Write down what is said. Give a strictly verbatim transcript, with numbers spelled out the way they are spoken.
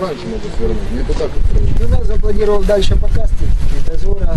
Почему раньше могут свернуть? Не туда как свернуть. У нас запланировал дальше показ из дозора.